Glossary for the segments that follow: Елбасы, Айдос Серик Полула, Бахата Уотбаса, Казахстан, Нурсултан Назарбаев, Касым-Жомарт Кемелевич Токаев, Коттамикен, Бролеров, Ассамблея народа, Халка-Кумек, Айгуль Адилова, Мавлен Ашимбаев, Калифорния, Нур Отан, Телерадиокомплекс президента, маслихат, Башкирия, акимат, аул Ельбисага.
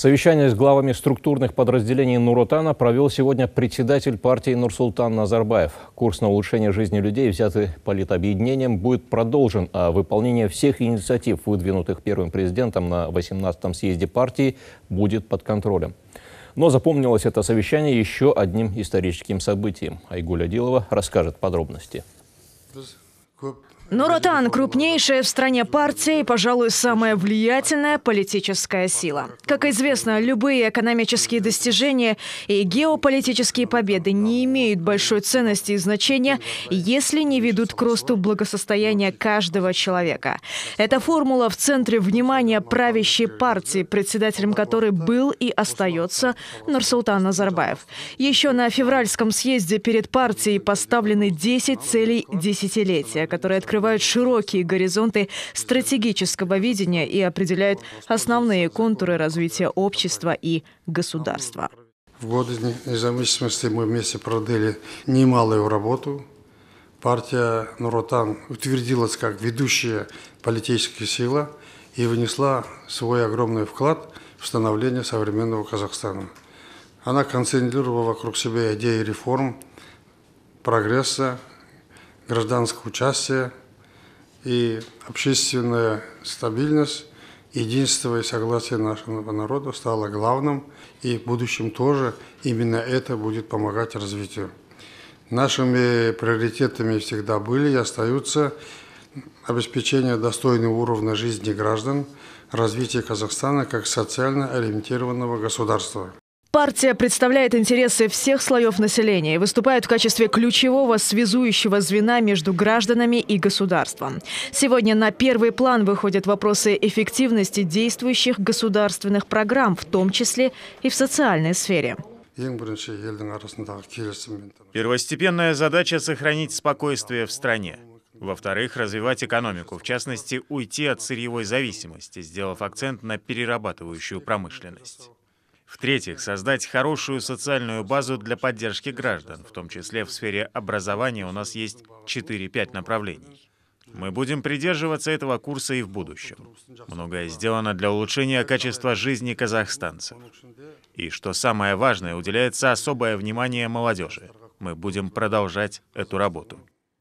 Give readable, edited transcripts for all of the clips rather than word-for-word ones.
Совещание с главами структурных подразделений Нур Отана провел сегодня председатель партии Нурсултан Назарбаев. Курс на улучшение жизни людей, взятый политобъединением, будет продолжен, а выполнение всех инициатив, выдвинутых первым президентом на 18-м съезде партии, будет под контролем. Но запомнилось это совещание еще одним историческим событием. Айгуль Адилова расскажет подробности. Нур Отан – крупнейшая в стране партия и, пожалуй, самая влиятельная политическая сила. Как известно, любые экономические достижения и геополитические победы не имеют большой ценности и значения, если не ведут к росту благосостояния каждого человека. Эта формула в центре внимания правящей партии, председателем которой был и остается Нурсултан Назарбаев. Еще на февральском съезде перед партией поставлены 10 целей десятилетия, которые открывают широкие горизонты стратегического видения и определяют основные контуры развития общества и государства. В годы независимости мы вместе продали немалую работу. Партия Нур Отан утвердилась как ведущая политическая сила и внесла свой огромный вклад в становление современного Казахстана. Она концентрировала вокруг себя идеи реформ, прогресса, гражданского участия и общественная стабильность, единство и согласие нашего народа стало главным, и в будущем тоже именно это будет помогать развитию. Нашими приоритетами всегда были и остаются обеспечение достойного уровня жизни граждан, развитие Казахстана как социально ориентированного государства. Партия представляет интересы всех слоев населения и выступает в качестве ключевого связующего звена между гражданами и государством. Сегодня на первый план выходят вопросы эффективности действующих государственных программ, в том числе и в социальной сфере. Первостепенная задача – сохранить спокойствие в стране. Во-вторых, развивать экономику, в частности, уйти от сырьевой зависимости, сделав акцент на перерабатывающую промышленность. В-третьих, создать хорошую социальную базу для поддержки граждан, в том числе в сфере образования у нас есть 4-5 направлений. Мы будем придерживаться этого курса и в будущем. Многое сделано для улучшения качества жизни казахстанцев. И, что самое важное, уделяется особое внимание молодежи. Мы будем продолжать эту работу.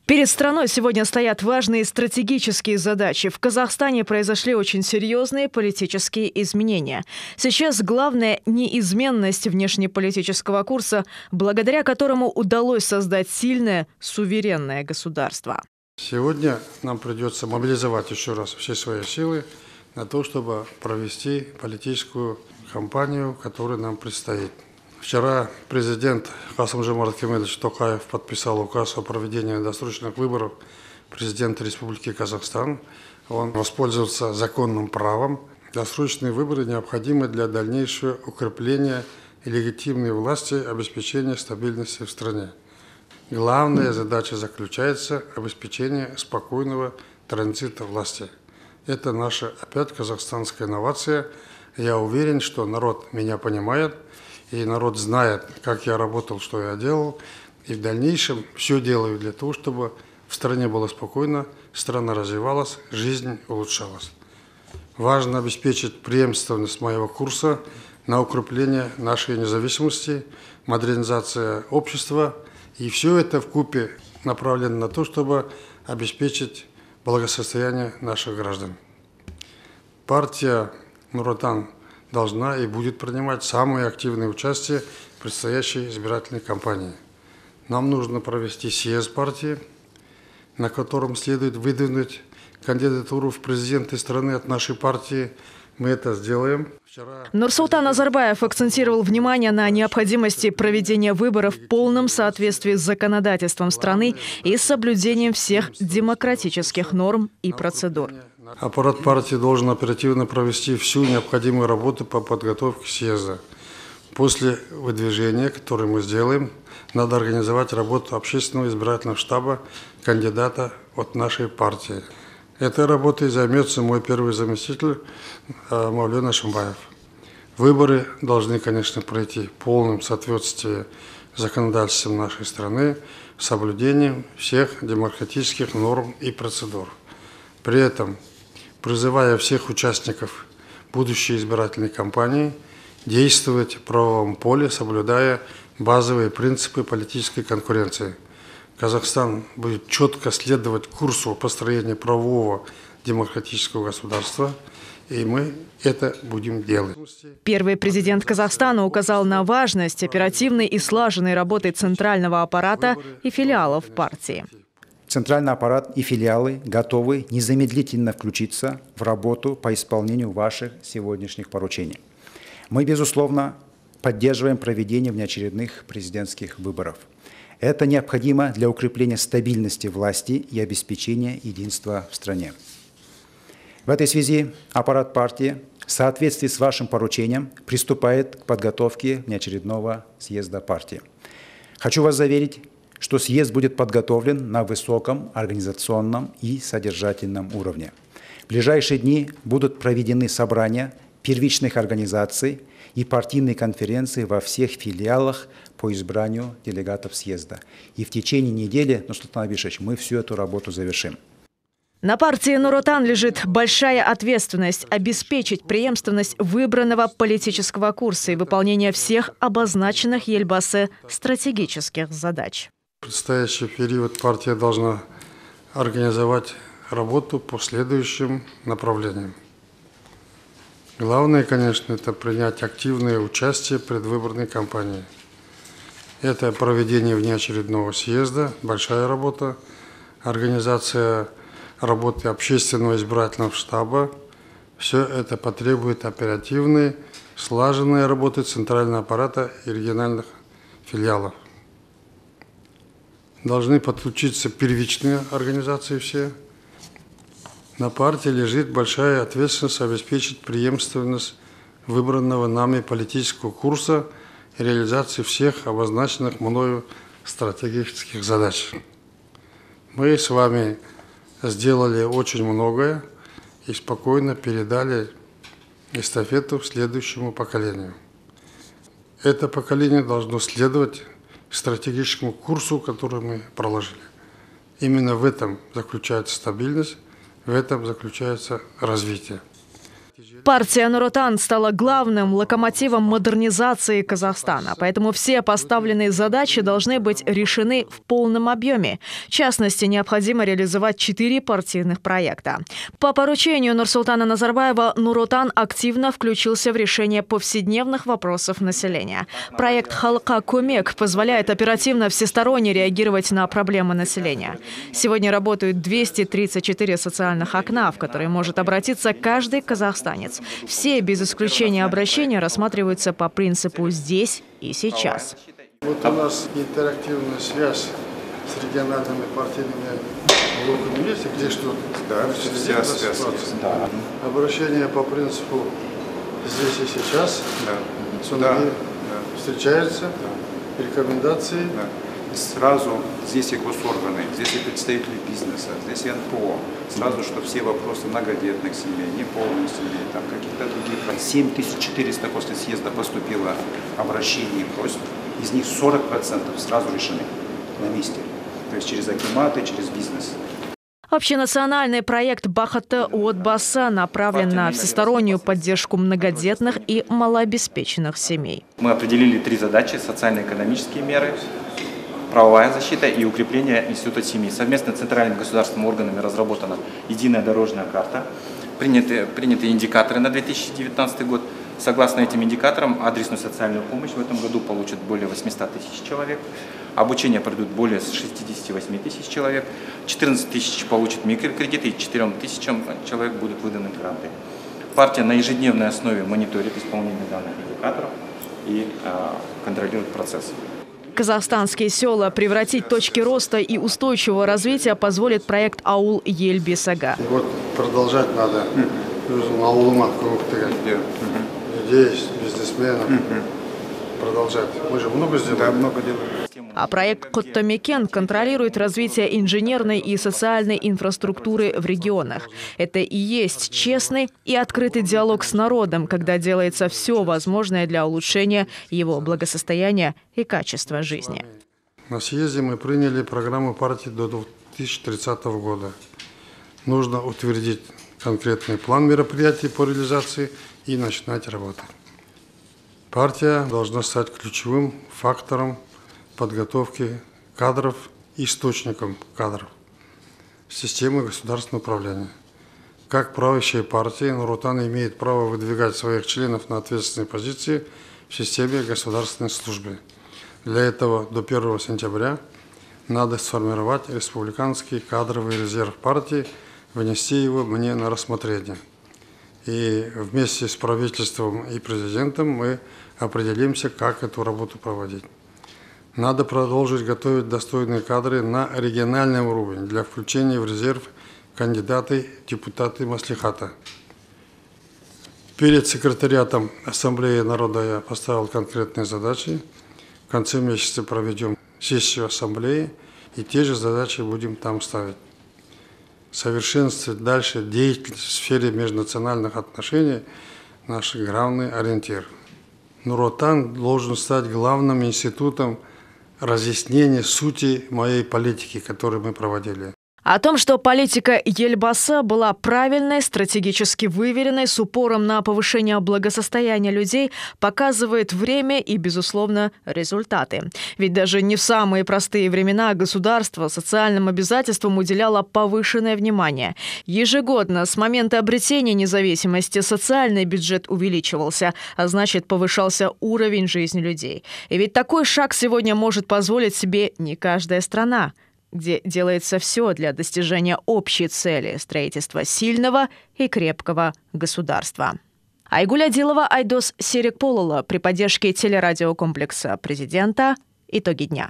Перед страной сегодня стоят важные стратегические задачи. В Казахстане произошли очень серьезные политические изменения. Сейчас главное – неизменность внешнеполитического курса, благодаря которому удалось создать сильное, суверенное государство. Сегодня нам придется мобилизовать еще раз все свои силы на то, чтобы провести политическую кампанию, которая нам предстоит. Вчера президент Касым-Жомарт Кемелевич Токаев подписал указ о проведении досрочных выборов президента Республики Казахстан. Он воспользовался законным правом. Досрочные выборы необходимы для дальнейшего укрепления легитимной власти, обеспечения стабильности в стране. Главная задача заключается в обеспечении спокойного транзита власти. Это наша опять казахстанская инновация. Я уверен, что народ меня понимает. И народ знает, как я работал, что я делал. И в дальнейшем все делаю для того, чтобы в стране было спокойно, страна развивалась, жизнь улучшалась. Важно обеспечить преемственность моего курса на укрепление нашей независимости, модернизация общества. И все это вкупе направлено на то, чтобы обеспечить благосостояние наших граждан. Партия Нур Отан должна и будет принимать самое активное участие в предстоящей избирательной кампании. Нам нужно провести съезд партии, на котором следует выдвинуть кандидатуру в президенты страны от нашей партии. Мы это сделаем. Нурсултан Назарбаев акцентировал внимание на необходимости проведения выборов в полном соответствии с законодательством страны и с соблюдением всех демократических норм и процедур. Аппарат партии должен оперативно провести всю необходимую работу по подготовке съезда. После выдвижения, которое мы сделаем, надо организовать работу общественного избирательного штаба кандидата от нашей партии. Этой работой займется мой первый заместитель Мавлен Ашимбаев. Выборы должны, конечно, пройти в полном соответствии с законодательством нашей страны, с соблюдением всех демократических норм и процедур. При этом призывая всех участников будущей избирательной кампании действовать в правовом поле, соблюдая базовые принципы политической конкуренции. Казахстан будет четко следовать курсу построения правового демократического государства, и мы это будем делать. Первый президент Казахстана указал на важность оперативной и слаженной работы центрального аппарата и филиалов партии. Центральный аппарат и филиалы готовы незамедлительно включиться в работу по исполнению ваших сегодняшних поручений. Мы, безусловно, поддерживаем проведение внеочередных президентских выборов. Это необходимо для укрепления стабильности власти и обеспечения единства в стране. В этой связи аппарат партии в соответствии с вашим поручением приступает к подготовке внеочередного съезда партии. Хочу вас заверить, что съезд будет подготовлен на высоком организационном и содержательном уровне. В ближайшие дни будут проведены собрания первичных организаций и партийные конференции во всех филиалах по избранию делегатов съезда. И в течение недели, Нурсултан Абишевич, мы всю эту работу завершим. На партии Нур Отан лежит большая ответственность обеспечить преемственность выбранного политического курса и выполнение всех обозначенных Елбасы стратегических задач. В предстоящий период партия должна организовать работу по следующим направлениям. Главное, конечно, это принять активное участие в предвыборной кампании. Это проведение внеочередного съезда, большая работа, организация работы общественного избирательного штаба. Все это потребует оперативной, слаженной работы центрального аппарата и региональных филиалов. Должны подключиться первичные организации все. На партии лежит большая ответственность обеспечить преемственность выбранного нами политического курса и реализации всех обозначенных мною стратегических задач. Мы с вами сделали очень многое и спокойно передали эстафету следующему поколению. Это поколение должно следовать стратегическому курсу, который мы проложили. Именно в этом заключается стабильность. В этом заключается развитие. Партия Нур Отан стала главным локомотивом модернизации Казахстана, поэтому все поставленные задачи должны быть решены в полном объеме. В частности, необходимо реализовать 4 партийных проекта. По поручению Нурсултана Назарбаева Нур Отан активно включился в решение повседневных вопросов населения. Проект «Халка-Кумек» позволяет оперативно всесторонне реагировать на проблемы населения. Сегодня работают 234 социальных окна, в которые может обратиться каждый казахстанец. Все, без исключения обращения, рассматриваются по принципу «здесь и сейчас». Вот у нас интерактивная связь с региональными партийными блоками есть, где что-то? Да, вся связь. Да. Обращение по принципу «здесь и сейчас». Да. Сундуки встречаются, рекомендации. Да. Сразу здесь и госорганы, здесь и представители бизнеса, здесь и НПО. Сразу, что все вопросы многодетных семей, неполных семей, там каких-то других. 7400 после съезда поступило обращений и просьб. Из них 40% сразу решены на месте. То есть через акиматы, через бизнес. Общенациональный проект «Бахата Уотбаса» направлен на всестороннюю поддержку многодетных и малообеспеченных семей. Мы определили 3 задачи – социально-экономические меры, правовая защита и укрепление института семьи. Совместно с центральными государственными органами разработана единая дорожная карта. Приняты индикаторы на 2019 год. Согласно этим индикаторам, адресную социальную помощь в этом году получат более 800 тысяч человек. Обучение пройдут более 68 тысяч человек. 14 тысяч получат микрокредиты и 4 тысячам человек будут выданы гранты. Партия на ежедневной основе мониторит исполнение данных индикаторов и контролирует процесс. Казахстанские села превратить в точки роста и устойчивого развития позволит проект «Аул Ельбисага». Вот продолжать надо. Людей, бизнесменов. Продолжать. Мы же много сделали. Да, много делаем. А проект «Коттамикен» контролирует развитие инженерной и социальной инфраструктуры в регионах. Это и есть честный и открытый диалог с народом, когда делается все возможное для улучшения его благосостояния и качества жизни. На съезде мы приняли программу партии до 2030 года. Нужно утвердить конкретный план мероприятий по реализации и начинать работать. Партия должна стать ключевым фактором подготовки кадров, источником кадров системы государственного управления. Как правящая партия, Нур Отан имеет право выдвигать своих членов на ответственные позиции в системе государственной службы. Для этого до 1 сентября надо сформировать республиканский кадровый резерв партии, внести его мне на рассмотрение. И вместе с правительством и президентом мы определимся, как эту работу проводить. Надо продолжить готовить достойные кадры на региональном уровне для включения в резерв кандидаты, депутаты маслихата. Перед секретариатом Ассамблеи народа я поставил конкретные задачи. В конце месяца проведем сессию Ассамблеи и те же задачи будем там ставить. Совершенствовать дальше деятельность в сфере межнациональных отношений – наш главный ориентир. Нур Отан должен стать главным институтом разъяснения сути моей политики, которую мы проводили. О том, что политика Ельбаса была правильной, стратегически выверенной, с упором на повышение благосостояния людей, показывает время и, безусловно, результаты. Ведь даже не в самые простые времена государство социальным обязательствам уделяло повышенное внимание. Ежегодно с момента обретения независимости социальный бюджет увеличивался, а значит, повышался уровень жизни людей. И ведь такой шаг сегодня может позволить себе не каждая страна, где делается все для достижения общей цели – строительства сильного и крепкого государства. Айгуль Адилова, Айдос Серик Полула при поддержке телерадиокомплекса президента. Итоги дня.